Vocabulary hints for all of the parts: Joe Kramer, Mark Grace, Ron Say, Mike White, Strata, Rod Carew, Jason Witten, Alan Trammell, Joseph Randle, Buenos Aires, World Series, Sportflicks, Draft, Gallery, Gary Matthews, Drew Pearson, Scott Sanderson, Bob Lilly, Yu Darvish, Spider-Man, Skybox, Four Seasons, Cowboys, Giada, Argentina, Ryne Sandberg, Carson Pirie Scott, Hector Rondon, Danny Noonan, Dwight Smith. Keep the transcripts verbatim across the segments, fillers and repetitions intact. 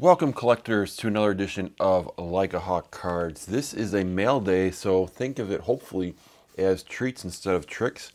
Welcome collectors to another edition of Like a Hawk Cards. This is a mail day, so think of it hopefully as treats instead of tricks.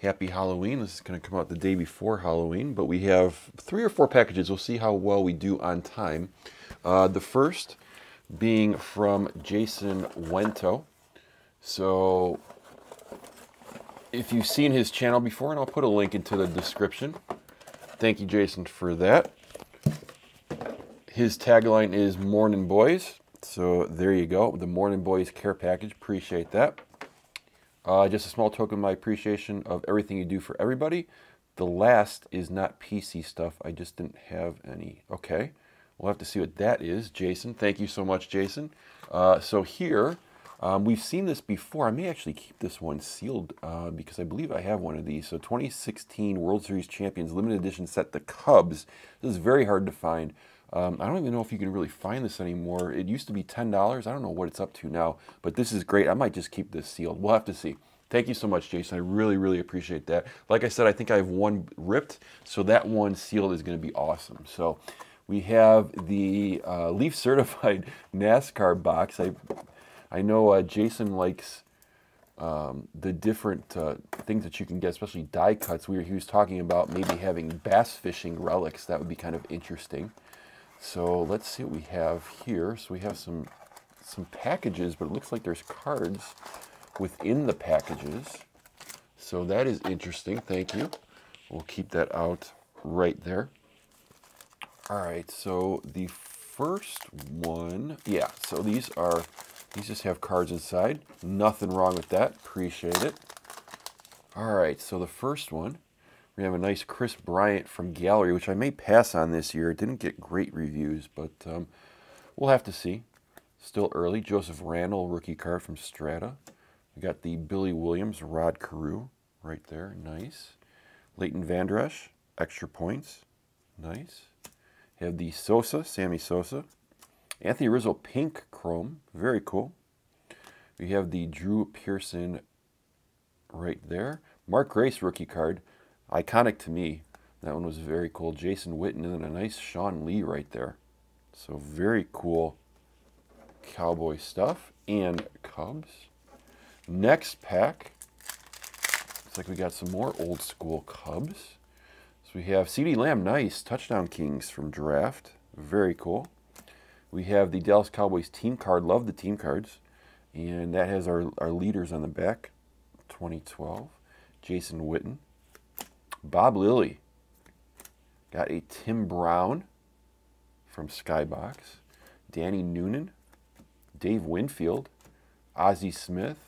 Happy Halloween. This is going to come out the day before Halloween, but we have three or four packages. We'll see how well we do on time. Uh, the first being from Jason Wento. So if you've seen his channel before, and I'll put a link into the description. Thank you, Jason, for that. His tagline is Morning Boys. So there you go, the Morning Boys care package. Appreciate that. Uh, just a small token of my appreciation of everything you do for everybody. The last is not P C stuff. I just didn't have any. Okay, we'll have to see what that is, Jason. Thank you so much, Jason. Uh, so here, um, we've seen this before. I may actually keep this one sealed uh, because I believe I have one of these. So twenty sixteen World Series Champions Limited Edition set, the Cubs. This is very hard to find. Um, I don't even know if you can really find this anymore. It used to be ten dollars. I don't know what it's up to now, but this is great. I might just keep this sealed. We'll have to see. Thank you so much, Jason. I really, really appreciate that. Like I said, I think I have one ripped, so that one sealed is going to be awesome. So we have the uh, LEAF certified NASCAR box. I, I know uh, Jason likes um, the different uh, things that you can get, especially die cuts. We were, he was talking about maybe having bass fishing relics. That would be kind of interesting. So let's see what we have here. So we have some some packages, but it looks like there's cards within the packages. So that is interesting. Thank you. We'll keep that out right there. All right. So the first one, yeah. So these are these just have cards inside. Nothing wrong with that. Appreciate it. All right. So the first one. We have a nice Chris Bryant from Gallery, which I may pass on this year. It didn't get great reviews, but um, we'll have to see. Still early. Joseph Randle, rookie card from Strata. We got the Billy Williams, Rod Carew right there. Nice. Leighton Vander Esch, extra points. Nice. We have the Sosa, Sammy Sosa. Anthony Rizzo, pink chrome. Very cool. We have the Drew Pearson right there. Mark Grace, rookie card. Iconic to me. That one was very cool. Jason Witten, and then a nice Sean Lee right there. So very cool Cowboy stuff and Cubs. Next pack. Looks like we got some more old school Cubs. So we have CeeDee Lamb, nice. Touchdown Kings from Draft. Very cool. We have the Dallas Cowboys team card. Love the team cards. And that has our, our leaders on the back. twenty twelve. Jason Witten. Bob Lilly, got a Tim Brown from Skybox, Danny Noonan, Dave Winfield, Ozzie Smith,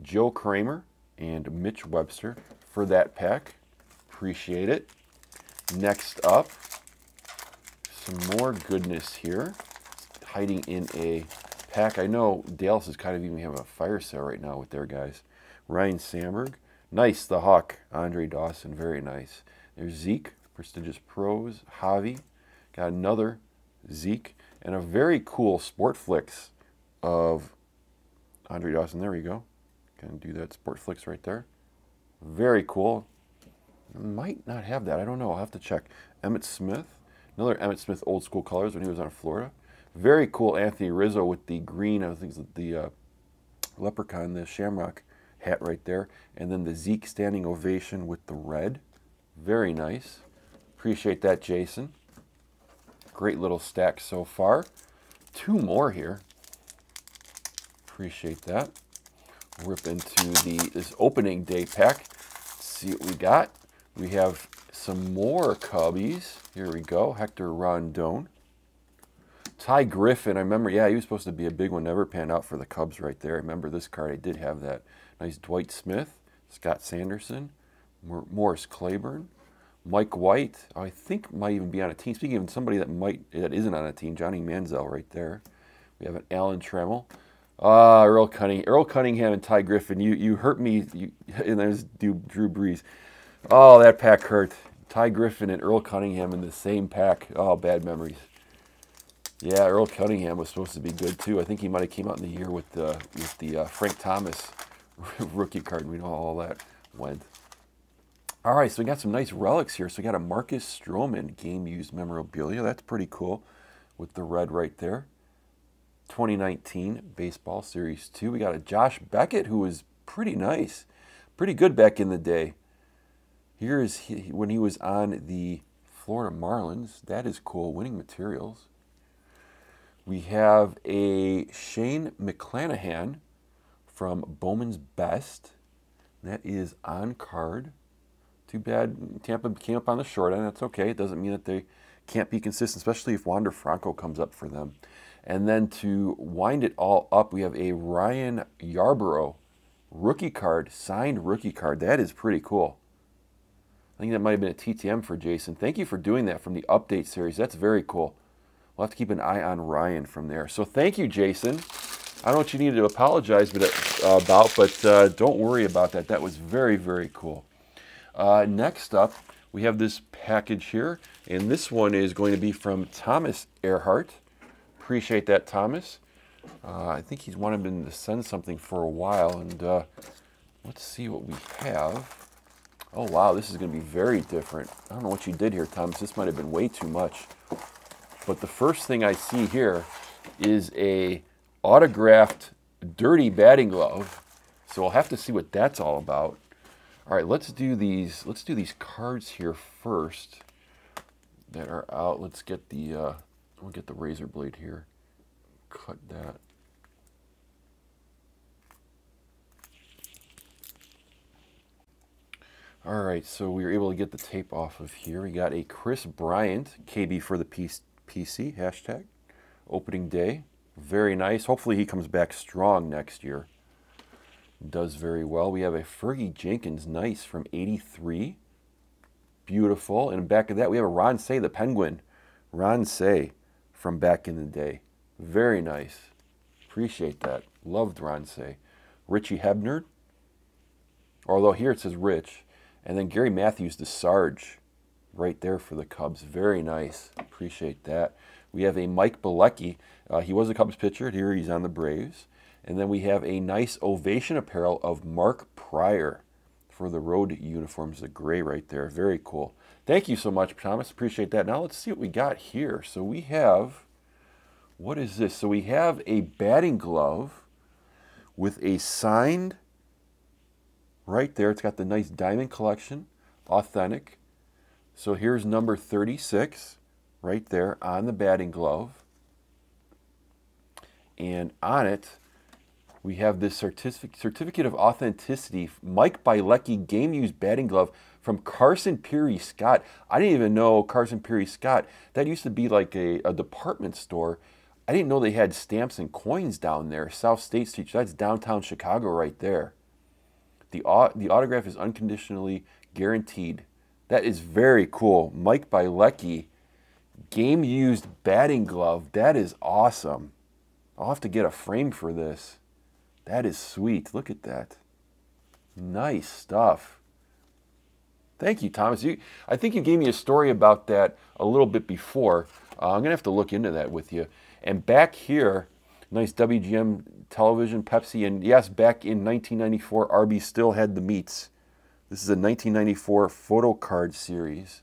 Joe Kramer, and Mitch Webster for that pack. Appreciate it. Next up, some more goodness here, hiding in a pack. I know Dallas is kind of even having a fire sale right now with their guys. Ryne Sandberg. Nice, the Hawk, Andre Dawson, very nice. There's Zeke, prestigious pros, Javi, got another Zeke, and a very cool Sportflicks of Andre Dawson. There we go. Can do that Sportflicks right there. Very cool. Might not have that. I don't know. I'll have to check. Emmett Smith, another Emmett Smith old school colors when he was on Florida. Very cool Anthony Rizzo with the green, I think the uh, leprechaun, the shamrock hat right there, and then the Zeke standing ovation with the red. Very nice. Appreciate that, Jason. Great little stack so far. Two more here. Appreciate that. Rip into the this opening day pack. Let's see what we got. We have some more Cubbies. Here we go. Hector Rondon. Ty Griffin, I remember, yeah, he was supposed to be a big one, never panned out for the Cubs right there. I remember this card, I did have that. Nice Dwight Smith, Scott Sanderson, Morris Claiborne, Mike White, I think might even be on a team. Speaking of somebody that might that isn't on a team, Johnny Manziel right there. We have an Alan Trammell. Ah, uh, Earl Cunningham, Earl Cunningham and Ty Griffin, you, you hurt me, you, and there's Drew Brees. Oh, that pack hurt. Ty Griffin and Earl Cunningham in the same pack. Oh, bad memories. Yeah, Earl Cunningham was supposed to be good too. I think he might have came out in the year with the with the uh, Frank Thomas rookie card. And we know how all that went. All right, so we got some nice relics here. So we got a Marcus Stroman game used memorabilia. That's pretty cool. with the red right there. twenty nineteen Baseball Series two. We got a Josh Beckett who was pretty nice, pretty good back in the day. Here is he, when he was on the Florida Marlins. That is cool. Winning materials. We have a Shane McClanahan from Bowman's Best. That is on card. Too bad Tampa came up on the short end. That's okay. It doesn't mean that they can't be consistent, especially if Wander Franco comes up for them. And then to wind it all up, we have a Ryan Yarborough rookie card, signed rookie card. That is pretty cool. I think that might have been a T T M for Jason. Thank you for doing that from the update series. That's very cool. We'll have to keep an eye on Ryan from there. So thank you, Jason. I don't know what you needed to apologize about, but uh, don't worry about that. That was very, very cool. Uh, next up, we have this package here, and this one is going to be from Thomas Earhart. Appreciate that, Thomas. Uh, I think he's wanted him to send something for a while, and uh, let's see what we have. Oh, wow, this is going to be very different. I don't know what you did here, Thomas. This might have been way too much. But the first thing I see here is a autographed dirty batting glove, so I'll have to see what that's all about. All right, let's do these. Let's do these cards here first that are out. Let's get the. Uh, we'll get the razor blade here. Cut that. All right, so we were able to get the tape off of here. We got a Chris Bryant K B for the P C hashtag opening day. Very nice. Hopefully he comes back strong next year. Does very well. We have a Fergie Jenkins, nice, from eighty-three. Beautiful. And back of that, we have a Ron Say, the Penguin. Ron Say from back in the day. Very nice. Appreciate that. Loved Ron Say. Richie Hebner. Although here it says Rich. And then Gary Matthews, the Sarge, right there for the Cubs. Very nice. Appreciate that. We have a Mike Bielecki. Uh, he was a Cubs pitcher. Here he's on the Braves. And then we have a nice Ovation apparel of Mark Prior for the road uniforms, the gray right there. Very cool. Thank you so much, Thomas. Appreciate that. Now let's see what we got here. So we have, what is this? So we have a batting glove with a signed right there. It's got the nice diamond collection, authentic. So here's number thirty-six right there on the batting glove. And on it, we have this certificate, certificate of authenticity, Mike Bielecki game used batting glove from Carson Pirie Scott. I didn't even know Carson Pirie Scott. That used to be like a, a department store. I didn't know they had stamps and coins down there. South State Street. That's downtown Chicago right there. The, the autograph is unconditionally guaranteed. That is very cool. Mike Bielecki game used batting glove. That is awesome. I'll have to get a frame for this. That is sweet. Look at that. Nice stuff. Thank you, Thomas. You, I think you gave me a story about that a little bit before. Uh, I'm going to have to look into that with you. And back here, nice W G M television, Pepsi. And yes, back in nineteen ninety-four, Arby's still had the meats. This is a nineteen ninety-four photo card series.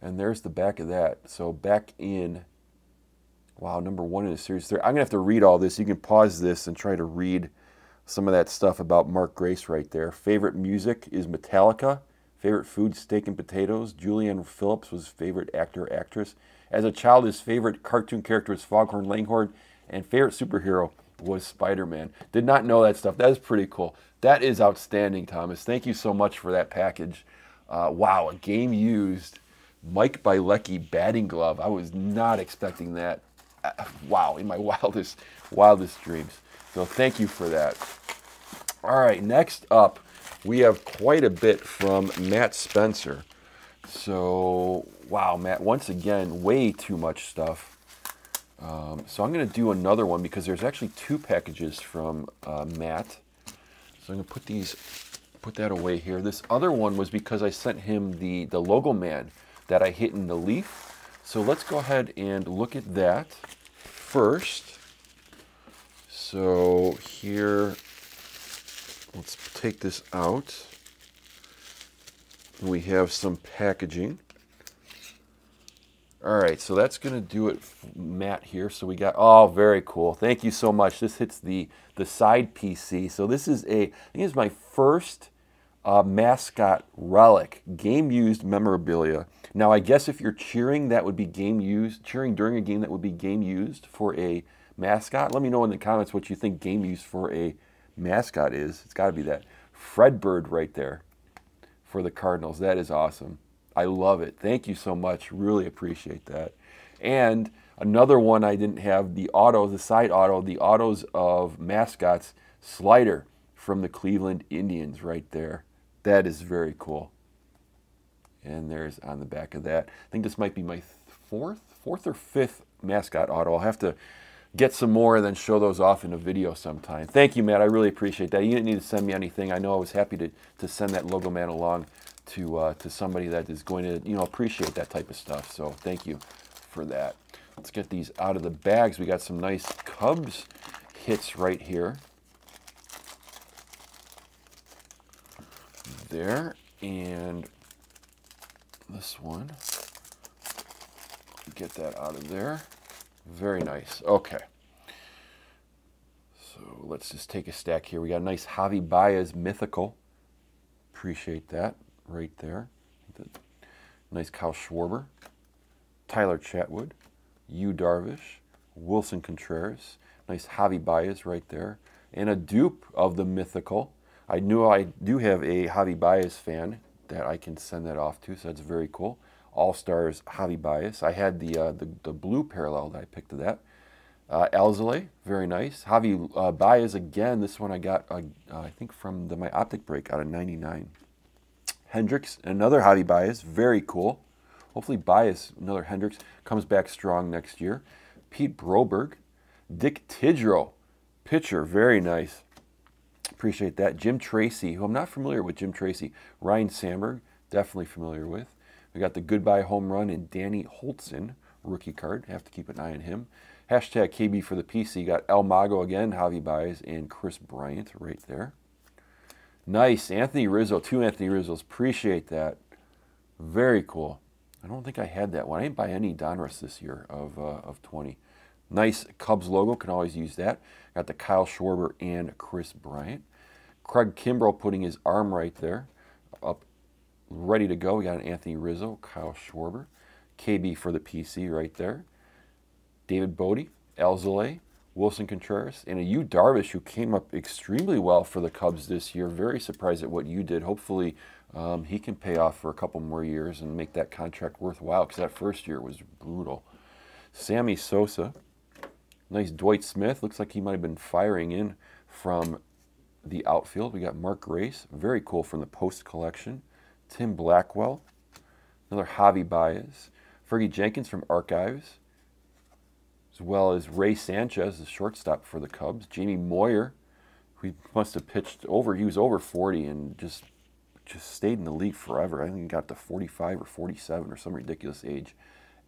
And there's the back of that. So back in... Wow, number one in the series. I'm going to have to read all this. You can pause this and try to read some of that stuff about Mark Grace right there. Favorite music is Metallica. Favorite food, steak and potatoes. Julianne Phillips was favorite actor, actress. As a child, his favorite cartoon character was Foghorn Leghorn. And favorite superhero was Spider-Man. Did not know that stuff. That is pretty cool. That is outstanding, Thomas. Thank you so much for that package. Uh, wow, a game used Mike Bielecki batting glove. I was not expecting that. Wow, in my wildest, wildest dreams. So thank you for that. All right, next up, we have quite a bit from Matt Spencer. So, wow, Matt, once again, way too much stuff. Um, so I'm going to do another one because there's actually two packages from uh, Matt. So I'm going to put these, put that away here. This other one was because I sent him the, the Logo Man that I hit in the Leaf. So let's go ahead and look at that first. So here, let's take this out. We have some packaging. All right, so that's going to do it, Matt, here. So we got, oh, very cool. Thank you so much. This hits the, the side P C. So this is a, I think it's my first uh, mascot relic, game-used memorabilia. Now, I guess if you're cheering, that would be game-used. Cheering during a game, that would be game-used for a mascot. Let me know in the comments what you think game-used for a mascot is. It's got to be that Fred Bird right there for the Cardinals. That is awesome. I love it. Thank you so much. Really appreciate that. And another one I didn't have, the auto, the side auto, the autos of mascots, Slider from the Cleveland Indians right there. That is very cool. And there's on the back of that. I think this might be my fourth, fourth or fifth mascot auto. I'll have to get some more and then show those off in a video sometime. Thank you, Matt. I really appreciate that. You didn't need to send me anything. I know I was happy to, to send that Logo Man along to uh, to somebody that is going to, you know, appreciate that type of stuff. So thank you for that. Let's get these out of the bags. We got some nice Cubs hits right here. There, and this one. Get that out of there. Very nice. Okay. So let's just take a stack here. We got a nice Javi Baez mythical. Appreciate that. Right there. Nice Kyle Schwarber, Tyler Chatwood, Yu Darvish, Wilson Contreras, nice Javi Baez right there, and a dupe of the mythical. I knew I do have a Javi Baez fan that I can send that off to, so that's very cool. All-Stars Javi Baez. I had the, uh, the, the blue parallel that I picked of that. Uh, Alzale, very nice. Javi uh, Baez again, this one I got, uh, uh, I think, from the, my optic break out of ninety-nine. Hendricks, another Javi Baez, very cool. Hopefully Baez, another Hendricks, comes back strong next year. Pete Broberg, Dick Tidrow, pitcher, very nice. Appreciate that. Jim Tracy, who I'm not familiar with, Jim Tracy. Ryne Sandberg, definitely familiar with. We got the Goodbye Home Run and Danny Holtzen, rookie card. Have to keep an eye on him. Hashtag K B for the P C. Got El Mago again, Javi Baez, and Chris Bryant right there. Nice. Anthony Rizzo. Two Anthony Rizzos. Appreciate that. Very cool. I don't think I had that one. I didn't buy any Donruss this year of, uh, of twenty. Nice Cubs logo. Can always use that. Got the Kyle Schwarber and Chris Bryant. Craig Kimbrell putting his arm right there. Up, ready to go. We got an Anthony Rizzo, Kyle Schwarber. K B for the P C right there. David Bodie, Alzale, Wilson Contreras, and a Yu Darvish who came up extremely well for the Cubs this year. Very surprised at what you did. Hopefully um, he can pay off for a couple more years and make that contract worthwhile, because that first year was brutal. Sammy Sosa, nice Dwight Smith. Looks like he might have been firing in from the outfield. We got Mark Grace, very cool, from the Post collection. Tim Blackwell, another Javi Baez. Fergie Jenkins from Archives, as well as Ray Sanchez, the shortstop for the Cubs. Jamie Moyer, who must have pitched over, he was over forty and just just stayed in the league forever. I think he got to forty-five or forty-seven or some ridiculous age.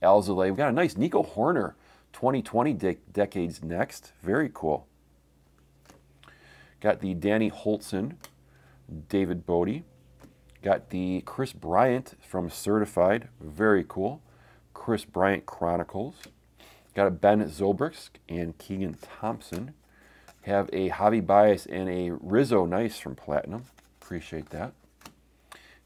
Alzale, we've got a nice Nico Horner, twenty twenty de decades next. Very cool. Got the Danny Holtzen, David Bodie. Got the Chris Bryant from Certified. Very cool. Chris Bryant Chronicles. Got a Ben Zobrist and Keegan Thompson. Have a Javi Baez and a Rizzo Nice from Platinum. Appreciate that.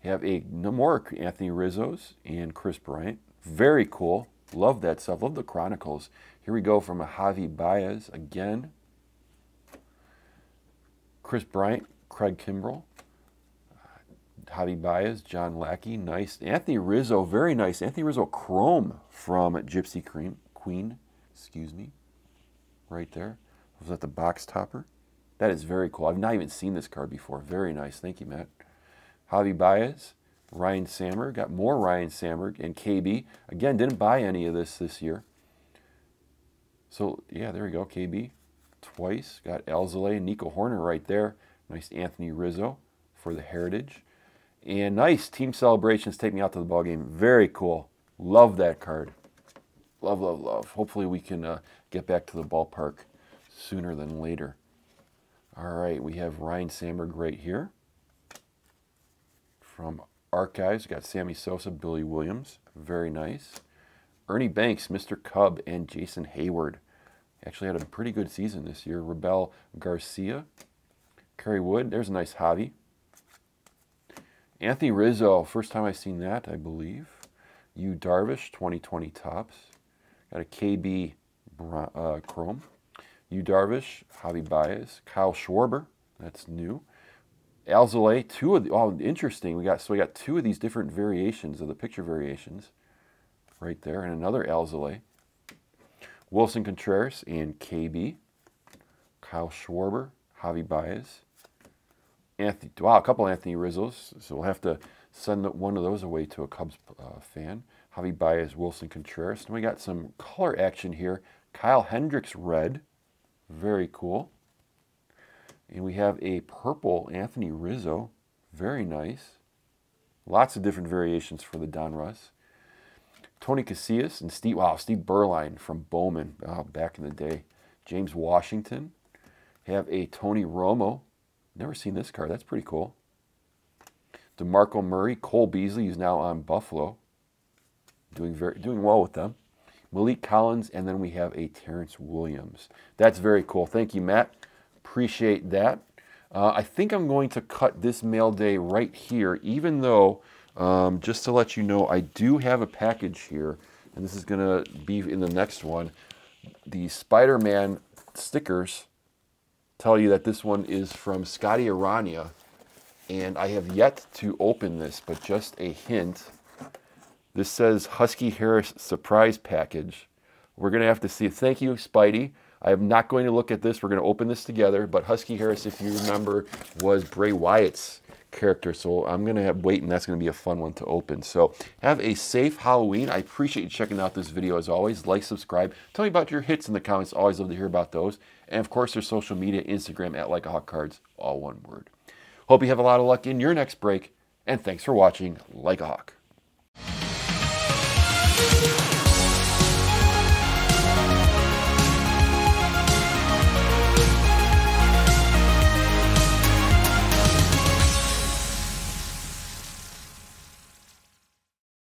Have a more Anthony Rizzos and Chris Bryant. Very cool. Love that stuff. Love the Chronicles. Here we go from a Javi Baez again. Chris Bryant, Craig Kimbrell. Javi Baez, John Lackey. Nice. Anthony Rizzo. Very nice. Anthony Rizzo Chrome from Gypsy Cream. Queen, excuse me, right there. Was that the box topper? That is very cool. I've not even seen this card before. Very nice. Thank you, Matt. Javi Baez, Ryne Sandberg. Got more Ryne Sandberg and K B. Again, didn't buy any of this this year. So, yeah, there we go. K B twice. Got Alzale and Nico Horner right there. Nice Anthony Rizzo for the Heritage. And nice Team Celebrations. Take me out to the ballgame. Very cool. Love that card. Love, love, love. Hopefully we can uh, get back to the ballpark sooner than later. All right, we have Ryne Sandberg right here from Archives. We got Sammy Sosa, Billy Williams. Very nice. Ernie Banks, Mister Cub, and Jason Hayward. Actually had a pretty good season this year. Rebel Garcia, Kerry Wood. There's a nice hobby. Anthony Rizzo, first time I've seen that, I believe. Yu Darvish, twenty twenty Tops. Got a K B uh, Chrome. Yu Darvish, Javi Baez. Kyle Schwarber, that's new. Alzolay, two of the, oh, interesting. We got, so we got two of these different variations of the picture variations right there, and another Alzolay. Wilson Contreras and K B. Kyle Schwarber, Javi Baez. Anthony, wow, a couple Anthony Rizzos, so we'll have to send one of those away to a Cubs uh, fan. Javi Baez, Wilson Contreras. And we got some color action here. Kyle Hendricks red, very cool. And we have a purple Anthony Rizzo, very nice. Lots of different variations for the Don Russ. Tony Casillas and Steve, wow, Steve Berline from Bowman, oh, back in the day. James Washington. Have a Tony Romo. Never seen this card. That's pretty cool. DeMarco Murray, Cole Beasley, who's now on Buffalo. Doing very doing well with them. Malik Collins, and then we have a Terrence Williams. That's very cool. Thank you, Matt. Appreciate that. Uh, I think I'm going to cut this mail day right here, even though, um, just to let you know, I do have a package here, and this is going to be in the next one. The Spider-Man stickers tell you that this one is from Scotty Arania, and I have yet to open this, but just a hint. This says Husky Harris surprise package. We're going to have to see. Thank you, Spidey. I am not going to look at this. We're going to open this together, but Husky Harris, if you remember, was Bray Wyatt's character, so I'm going to have wait, and that's going to be a fun one to open. So have a safe Halloween. I appreciate you checking out this video as always. Like, subscribe. Tell me about your hits in the comments. Always love to hear about those. And of course, their social media, Instagram, at Like a Hawk Cards, all one word. Hope you have a lot of luck in your next break, and thanks for watching Like a Hawk.